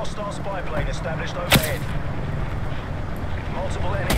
Hostile spy plane established overhead. Multiple enemies.